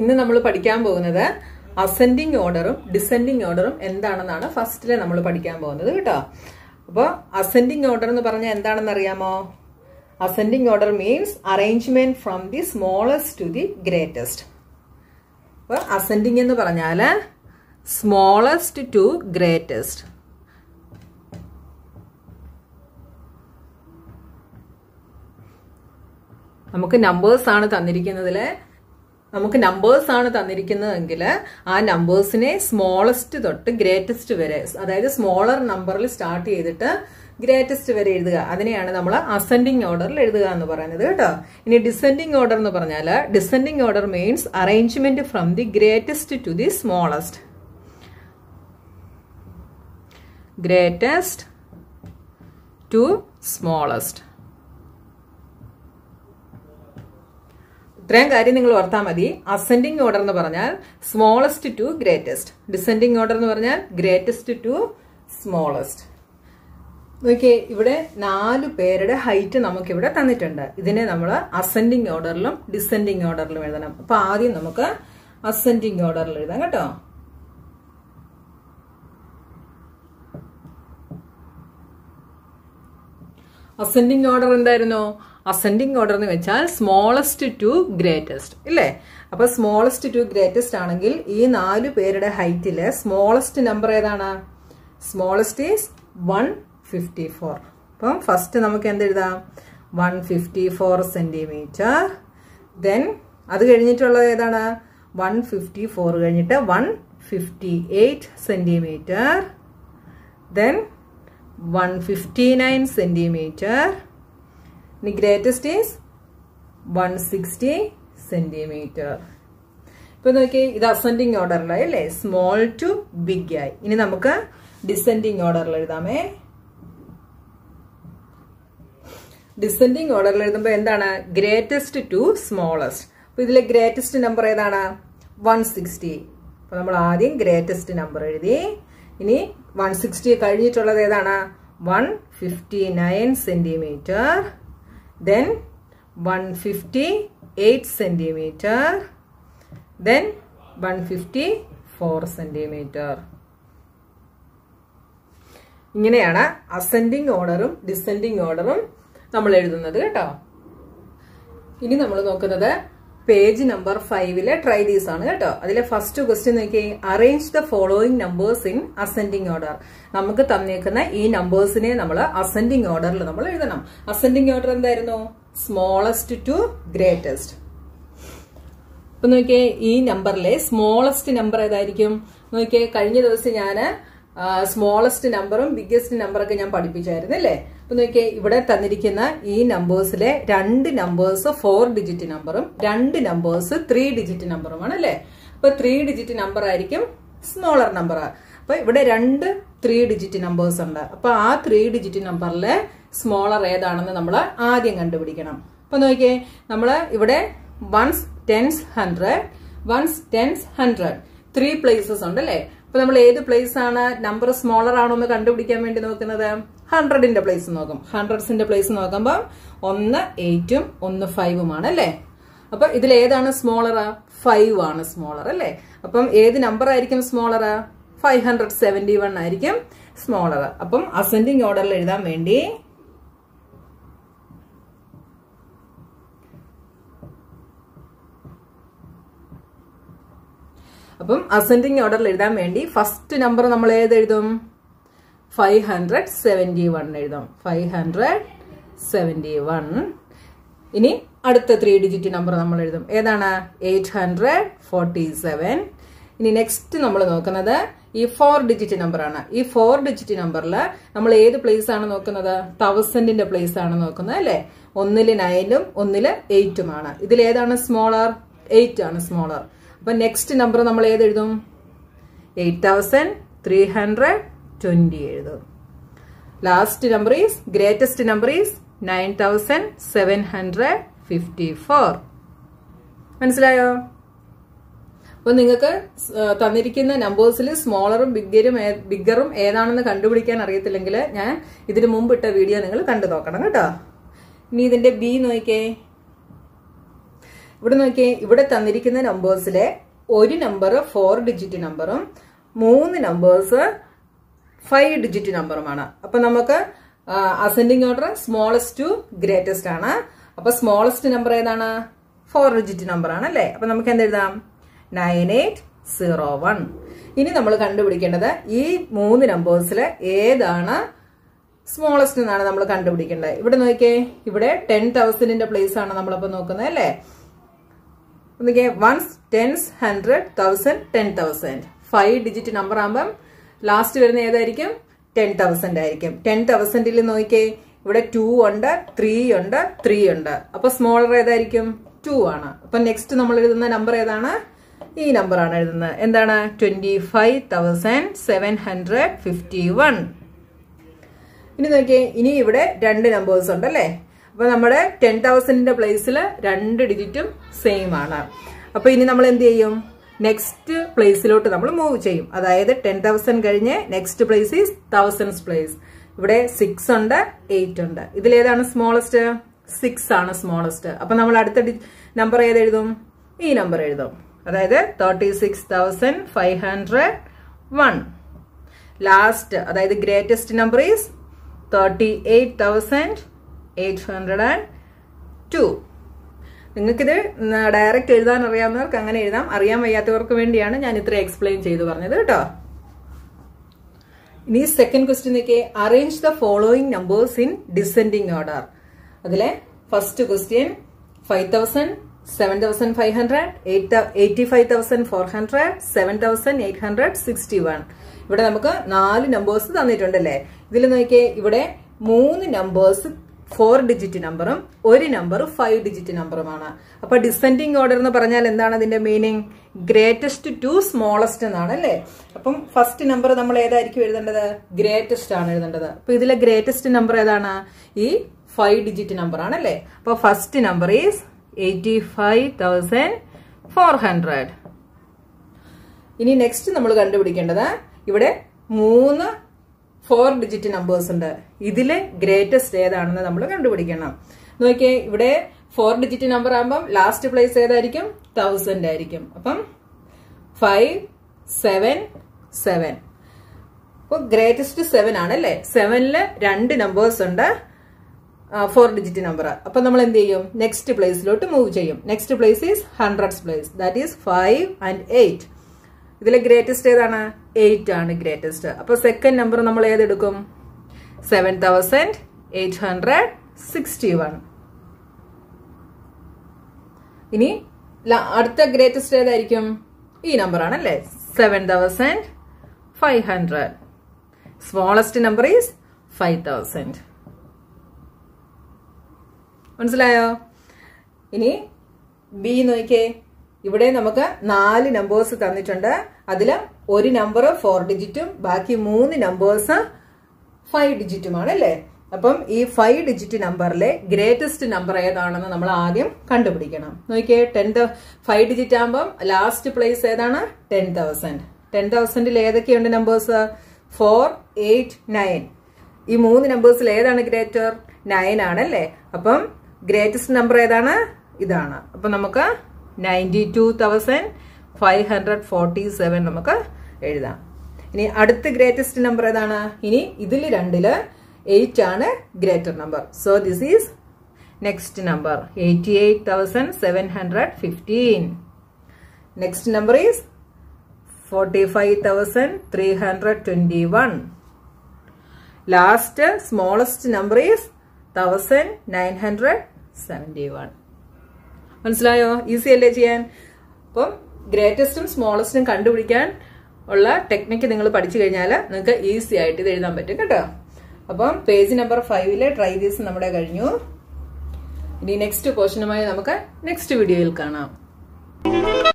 ഇന്ന് നമ്മൾ പഠിക്കാൻ പോകുന്നത് അസെൻഡിങ് ഓർഡറും ഡിസെൻഡിങ് ഓർഡറും എന്താണെന്നാണ് ഫസ്റ്റില് നമ്മൾ പഠിക്കാൻ പോകുന്നത് കേട്ടോ. അപ്പോൾ അസെൻഡിങ് ഓർഡർ എന്ന് പറഞ്ഞാൽ എന്താണെന്ന് അറിയാമോ? Ascending order means arrangement from the smallest to the greatest. അപ്പോൾ അസെൻഡിങ് എന്ന് പറഞ്ഞാൽ സ്മോളസ്റ്റ് ടു ഗ്രേറ്റസ്റ്റ്. നമുക്ക് നമ്പേഴ്സാണ് തന്നിരിക്കുന്നതില് ആ നമ്പേഴ്സിനെ സ്മോളസ്റ്റ് തൊട്ട് ഗ്രേറ്റസ്റ്റ് വരെ, അതായത് സ്മോളർ നമ്പറിൽ സ്റ്റാർട്ട് ചെയ്തിട്ട് ഗ്രേറ്റസ്റ്റ് വരെ എഴുതുക. അതിനെയാണ് നമ്മൾ അസെൻഡിങ് ഓർഡറിൽ എഴുതുക എന്ന് പറയുന്നത് കേട്ടോ. ഇനി ഡിസെൻഡിങ് ഓർഡർ എന്ന് പറഞ്ഞാൽ descending order means arrangement from the greatest to the smallest. Greatest to smallest. ഇത്രയും കാര്യം നിങ്ങൾ ഓർത്താൽ മതി. അസെൻഡിങ് ഓർഡർ എന്ന് പറഞ്ഞാൽ smallest to greatest, descending order എന്ന് പറഞ്ഞാൽ ഗ്രേറ്റസ്റ്റ് ടു സ്മോളസ്റ്റ്. നോക്കിയേ, ഇവിടെ 4 പേരുടെ ഹൈറ്റ് നമുക്കിവിടെ തന്നിട്ടുണ്ട്. ഇതിനെ നമ്മൾ അസെൻഡിങ് ഓർഡറിലും ഡിസെൻഡിങ് ഓർഡറിലും എഴുതണം. അപ്പൊ ആദ്യം നമുക്ക് അസെൻഡിങ് ഓർഡറിൽ എഴുതാം കേട്ടോ. അസെൻഡിങ് ഓർഡർ എന്തായിരുന്നു? അസെൻഡിങ് ഓർഡർ എന്ന് വെച്ചാൽ സ്മോളസ്റ്റ് ടു ഗ്രേറ്റസ്റ്റ് ഇല്ലേ. അപ്പൊ സ്മോളസ്റ്റ് ടു ഗ്രേറ്റസ്റ്റ് ആണെങ്കിൽ ഈ 4 പേരുടെ ഹൈറ്റില് സ്മോളസ്റ്റ് നമ്പർ ഏതാണ്? Smallest is 154. അപ്പം ഫസ്റ്റ് നമുക്ക് എന്തെഴുതാം? 154 cm. ദെൻ അത് കഴിഞ്ഞിട്ടുള്ളത് ഏതാണ്? 154 കഴിഞ്ഞിട്ട് 158 cm, then 159 cm. The greatest is 160 cm. ഇപ്പോൾ നോക്കിയേ, ഇത് അസെൻഡിങ് ഓർഡറിലായി അല്ലേ, സ്മോൾ ടു ബിഗ് ആയി. ഇനി നമുക്ക് ഡിസെൻഡിങ് ഓർഡറിൽ എഴുതാമേ. ഡിസെൻഡിങ് ഓർഡറിൽ എഴുതുമ്പോൾ എന്താണ്? Greatest to smallest. അപ്പോൾ ഇതിലെ ഗ്രേറ്റസ്റ്റ് നമ്പർ ഏതാണ്? 160. അപ്പോൾ നമ്മൾ ആദ്യം ഗ്രേറ്റസ്റ്റ് നമ്പർ എഴുതി. ഇനി 160 കഴിഞ്ഞിട്ടുള്ളത് ഏതാണ്? 159 cm, then 158 cm, then 154 cm. ഇങ്ങനെയാണ് അസെൻഡിങ് ഓർഡറും ഡിസെൻഡിങ് ഓർഡറും നമ്മൾ എഴുതുന്നത് കേട്ടോ. ഇനി നമ്മൾ നോക്കുന്നത് പേജ് നമ്പർ 5-ലെ ട്രൈ ദീസ് ആണ് കേട്ടോ. അതിലെ ഫസ്റ്റ് ക്വസ്റ്റ്യൻ നോക്കി, arrange the following numbers in ascending order. നമുക്ക് തന്നേക്കുന്ന ഈ നമ്പേഴ്സിനെ നമ്മൾ അസെൻഡിങ് ഓർഡറിൽ നമ്മൾ എഴുതണം. അസെൻഡിങ് ഓർഡർ എന്തായിരുന്നു? Smallest to greatest. അപ്പൊ നോക്കിയേ, ഈ നമ്പറിലെ സ്മോളസ്റ്റ് നമ്പർ ഏതായിരിക്കും? നോക്കിയേ, കഴിഞ്ഞ ദിവസം ഞാൻ സ്മോളസ്റ്റ് നമ്പറും ബിഗ്ഗസ്റ്റ് നമ്പറൊക്കെ ഞാൻ പഠിപ്പിച്ചായിരുന്നു അല്ലേ. അപ്പൊ നോക്കിയേ, ഇവിടെ തന്നിരിക്കുന്ന ഈ നമ്പേഴ്സിലെ 2 നമ്പേഴ്സ് 4 ഡിജിറ്റ് നമ്പറും 2 നമ്പേഴ്സ് 3 ഡിജിറ്റ് നമ്പറുമാണ് അല്ലേ. അപ്പൊ 3 ഡിജിറ്റ് നമ്പർ ആയിരിക്കും സ്മോളർ നമ്പർ. അപ്പൊ ഇവിടെ 2 3 ഡിജിറ്റ് നമ്പേഴ്സ് ഉണ്ട്. അപ്പൊ ആ 3 ഡിജിറ്റ് നമ്പറിലെ സ്മോളർ ഏതാണെന്ന് നമ്മൾ ആദ്യം കണ്ടുപിടിക്കണം. അപ്പൊ നോക്കിയേ, നമ്മൾ ഇവിടെ 1s 10s 100 3 പ്ലേസസ് ഉണ്ട് അല്ലേ. അപ്പൊ നമ്മൾ ഏത് പ്ലേസ് ആണ് നമ്പർ സ്മോളർ ആണോ എന്ന് കണ്ടുപിടിക്കാൻ വേണ്ടി നോക്കുന്നത്? 100ന്റെ പ്ലേസ് നോക്കും. 100സിന്റെ പ്ലേസ് നോക്കുമ്പോൾ 1 8ഉം 1 5ഉമാണ് അല്ലേ. അപ്പൊ ഇതിൽ ഏതാണ് സ്മോളർ? 5 ആണ് സ്മോളർ അല്ലേ. അപ്പം ഏത് നമ്പർ ആയിരിക്കും സ്മോളർ? 571 ആയിരിക്കും സ്മോളർ. അപ്പം അസെൻഡിങ് ഓർഡറിൽ എഴുതാൻ വേണ്ടി ഫസ്റ്റ് നമ്പർ നമ്മൾ ഏതെഴുതും? 571 എഴുതും. 571. ഇനി അടുത്ത 3 ഡിജിറ്റ് നമ്പർ നമ്മൾ എഴുതും. ഏതാണ്? 847. ഇനി നെക്സ്റ്റ് നമ്മൾ നോക്കുന്നത് ഈ 4 ഡിജിറ്റ് നമ്പറാണ്. ഈ 4 ഡിജിറ്റ് നമ്പറിൽ നമ്മൾ ഏത് പ്ലേസ് ആണ് നോക്കുന്നത്? 1000ന്റെ പ്ലേസ് ആണ് നോക്കുന്നത് അല്ലേ. 1 9ഉം 1 8ഉമാണ്. ഇതിലേതാണ് സ്മോളർ? 8 ആണ് സ്മോളർ. അപ്പൊ നെക്സ്റ്റ് നമ്പർ നമ്മൾ ഏതെഴുതും? 8320 എഴുതും. Last number is greatest number is 9754. മനസ്സിലായോ? അപ്പോൾ നിങ്ങൾക്ക് തന്നിരിക്കുന്ന നമ്പേഴ്സിൽ സ്മോളറും ബിഗ്ഗറും ഏതാണെന്ന് കണ്ടുപിടിക്കാൻ അറിയത്തില്ലെങ്കിൽ ഞാൻ ഇതിനു മുമ്പ് ഇട്ട വീഡിയോ നിങ്ങൾ കണ്ടു നോക്കണം കേട്ടോ. ഇനി ഇതിന്റെ ബി നോക്കേ, ഇവിടെ നോക്കേ, ഇവിടെ തന്നിരിക്കുന്ന നമ്പേഴ്സിലെ ഒരു നമ്പർ 4 ഡിജിറ്റ് നമ്പറും 3 നമ്പേഴ്സ് 5 ഡിജിറ്റ് നമ്പറുമാണ്. അപ്പൊ നമുക്ക് ascending order smallest to greatest ആണ്. അപ്പൊ സ്മോളസ്റ്റ് നമ്പർ ഏതാണ്? 4 ഡിജിറ്റ് നമ്പർ ആണ് അല്ലേ. അപ്പൊ നമുക്ക് എന്തെഴുതാം? 9801. ഇനി നമ്മൾ കണ്ടുപിടിക്കേണ്ടത് ഈ 3 നമ്പേഴ്സില് ഏതാണ് സ്മോളസ്റ്റ് എന്നാണ് നമ്മൾ കണ്ടുപിടിക്കേണ്ടത്. ഇവിടെ നോക്കിയേ, ഇവിടെ 10,000ന്റെ പ്ലേസ് ആണ് നമ്മളപ്പോ നോക്കുന്നത് അല്ലേ. നോക്കിയേ, 1s 10s 100 1000 10,000. 5 ഡിജിറ്റ് നമ്പർ ആകുമ്പം ലാസ്റ്റ് വരുന്ന ഏതായിരിക്കും? 10,000 ആയിരിക്കും. 10,000ൽ നോക്കിയേ, ഇവിടെ 2 ഉണ്ട്, 3 ഉണ്ട്, 3 ഉണ്ട്. അപ്പൊ സ്മോളർ ഏതായിരിക്കും? 2 ആണ്. അപ്പൊ നെക്സ്റ്റ് നമ്മൾ എഴുതുന്ന നമ്പർ ഏതാണ്? ഈ നമ്പർ ആണ് എഴുതുന്നത്. എന്താണ്? 25,751. ഇനി നോക്കിയേ, ഇനി ഇവിടെ 2 നമ്പേഴ്സ് ഉണ്ട് അല്ലേ. അപ്പൊ നമ്മുടെ 10,000ന്റെ പ്ലേസിൽ 2 ഡിജിറ്റും സെയിം ആണ്. അപ്പൊ ഇനി നമ്മൾ എന്ത് ചെയ്യും? നെക്സ്റ്റ് പ്ലേസിലോട്ട് നമ്മൾ മൂവ് ചെയ്യും. അതായത് 10,000 കഴിഞ്ഞ് next place is 1000s place. ഇവിടെ 6 ഉണ്ട്, 8 ഉണ്ട്. ഇതിലേതാണ് സ്മോളസ്റ്റ്? 6 ആണ് സ്മോളസ്റ്റ്. അപ്പൊ നമ്മൾ അടുത്ത നമ്പർ ഏതെഴുതും? ഈ നമ്പർ എഴുതും. അതായത് 36,501. ലാസ്റ്റ്, അതായത് ഗ്രേറ്റസ്റ്റ് നമ്പർ ഈസ് 38,802. നിങ്ങൾക്കിത് ഡയറക്റ്റ് എഴുതാൻ അറിയാവുന്നവർക്ക് അങ്ങനെ എഴുതാം. അറിയാൻ വയ്യാത്തവർക്ക് വേണ്ടിയാണ് ഞാൻ ഇത്ര എക്സ്പ്ലെയിൻ ചെയ്ത് പറഞ്ഞത് കേട്ടോ. ഇനി സെക്കൻഡ് ക്വസ്റ്റ്യനൊക്കെ, arrange the following numbers in descending order. അതിലെ ഫസ്റ്റ് ക്വസ്റ്റ്യൻ 5,000, 7,500, 85,400, 7,861. ഇവിടെ നമുക്ക് 4 നമ്പേഴ്സ് തന്നിട്ടുണ്ടല്ലേ. ഇതിൽ നോക്കിയേ, ഇവിടെ 3 നമ്പേഴ്സ് 4 ഡിജിറ്റ് നമ്പറും 1 നമ്പർ 5 ഡിജിറ്റ് നമ്പറുമാണ്. അപ്പൊ ഡിസെൻഡിങ് ഓർഡർ എന്ന് പറഞ്ഞാൽ എന്താണ് അതിന്റെ മീനിങ്? ഗ്രേറ്റസ്റ്റ് ടു സ്മോളസ്റ്റ് എന്നാണ് അല്ലേ. അപ്പം ഫസ്റ്റ് നമ്പർ നമ്മൾ ഏതായിരിക്കും എഴുതേണ്ടത്? ഗ്രേറ്റസ്റ്റ് ആണ് എഴുതേണ്ടത്. അപ്പൊ ഇതിലെ ഗ്രേറ്റസ്റ്റ് നമ്പർ ഏതാണ്? ഈ 5 ഡിജിറ്റ് നമ്പർ ആണ് അല്ലേ. അപ്പൊ ഫസ്റ്റ് നമ്പർ ഈസ് 85,400. ഇനി നെക്സ്റ്റ് നമ്മൾ കണ്ടുപിടിക്കേണ്ടത്, ഇവിടെ 3 4 ഡിജിറ്റ് നമ്പേഴ്സ് ഉണ്ട്. ഇതിലെ ഗ്രേറ്റസ്റ്റ് ഏതാണെന്ന് നമ്മൾ കണ്ടുപിടിക്കണം. നോക്കിയേ, ഇവിടെ 4 ഡിജിറ്റ് നമ്പർ ആകുമ്പം ലാസ്റ്റ് പ്ലേസ് ഏതായിരിക്കും? 1000 ആയിരിക്കും. അപ്പം 5, 7, 7. അപ്പൊ ഗ്രേറ്റസ്റ്റ് 7 ആണ് അല്ലേ. 7ല് 2 നമ്പേഴ്സ് ഉണ്ട്, 4 ഡിജിറ്റ് നമ്പർ. അപ്പൊ നമ്മൾ എന്ത് ചെയ്യും? നെക്സ്റ്റ് പ്ലേസിലോട്ട് മൂവ് ചെയ്യും. Next place is 100s place. That is 5 and 8. ഇതിലെ ഗ്രേറ്റസ്റ്റ് ഏതാണ്? 8 ആണ് ഗ്രേറ്റസ്റ്റ്. അപ്പൊ സെക്കൻഡ് നമ്പർ നമ്മൾ ഏതെടുക്കും? 7,861. ഇനി അടുത്ത ഗ്രേറ്റസ്റ്റ് ഏതായിരിക്കും? ഈ നമ്പർ ആണല്ലേ, 7,500. Smallest number is 5,000. മനസ്സിലായോ? ഇനി ബി നോക്കിയേ, ഇവിടെ നമുക്ക് 4 നമ്പേഴ്സ് തന്നിട്ടുണ്ട്. അതില് ഒരു നമ്പർ 4 ഡിജിറ്റും ബാക്കി 3 നമ്പേഴ്സ് 5 ഡിജിറ്റുമാണ് അല്ലേ. അപ്പം ഈ 5 ഡിജിറ്റ് നമ്പറിലെ ഗ്രേറ്റസ്റ്റ് നമ്പർ ഏതാണെന്ന് നമ്മൾ ആദ്യം കണ്ടുപിടിക്കണം. നോക്കിയേ, 5 ഡിജിറ്റ് ആകുമ്പം ലാസ്റ്റ് പ്ലേസ് ഏതാണ്? 10,000. 10,000ൽ ഏതൊക്കെയുണ്ട് നമ്പേഴ്സ്? 4, 8, 9. ഈ 3 നമ്പേഴ്സിൽ ഏതാണ് ഗ്രേറ്റർ? 9 ആണല്ലേ. അപ്പം ഗ്രേറ്റസ്റ്റ് നമ്പർ ഏതാണ്? ഇതാണ്. അപ്പൊ നമുക്ക് 92,547 നമുക്ക് എഴുതാം. ഇനി അടുത്ത ഗ്രേറ്റസ്റ്റ് നമ്പർ ഏതാണ്? ഇനി ഇതിൽ 2ല് 8 ആണ് greater number. So this is next number 88,715. Next number is 45,321. Last smallest number is 1,971. മനസ്സിലായോ? ഈസി അല്ലേ ചെയ്യാൻ? അപ്പം ഗ്രേറ്റസ്റ്റും സ്മോളസ്റ്റും കണ്ടുപിടിക്കാൻ ഉള്ള ടെക്നിക്ക് നിങ്ങൾ പഠിച്ചു കഴിഞ്ഞാൽ നിങ്ങൾക്ക് ഈസി ആയിട്ട് ഇത് എഴുതാൻ പറ്റും കേട്ടോ. അപ്പം പേജ് നമ്പർ 5ലെ ട്രൈ ദിവസം നമ്മുടെ കഴിഞ്ഞു. ഇനി നെക്സ്റ്റ് പോർഷനുമായി നമുക്ക് നെക്സ്റ്റ് വീഡിയോയിൽ കാണാം.